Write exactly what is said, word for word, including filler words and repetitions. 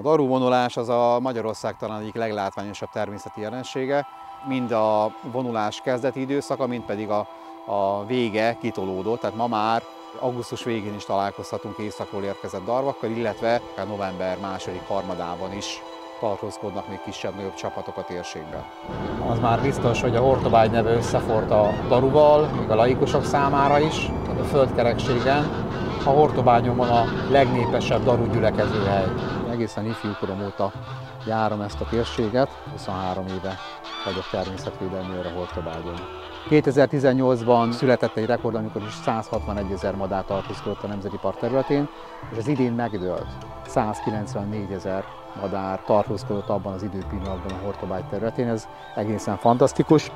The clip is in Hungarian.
A darúvonulás az a Magyarország talán egyik leglátványosabb természeti jelensége, mind a vonulás kezdeti időszaka, mind pedig a, a vége kitolódott, tehát ma már augusztus végén is találkozhatunk északról érkezett darvakkal, illetve november második harmadában is tartózkodnak még kisebb-nagyobb csapatok a térségben. Az már biztos, hogy a Hortobágy neve összeforrt a daruval, még a laikusok számára is, a földkerekségen. A Hortobágyon van a legnépesebb daru gyülekezőhely. Egészen ifjúkorom óta járom ezt a térséget, huszonhárom éve vagyok természetvédelmi őr a Hortobágyon. kétezer-tizennyolcban született egy rekord, amikor is száz hatvanegy ezer madár tartózkodott a Nemzeti Park területén, és az idén megdőlt. száz kilencvennégy ezer madár tartózkodott abban az időpillanatban a Hortobágy területén, ez egészen fantasztikus.